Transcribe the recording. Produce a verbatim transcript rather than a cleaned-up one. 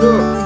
look.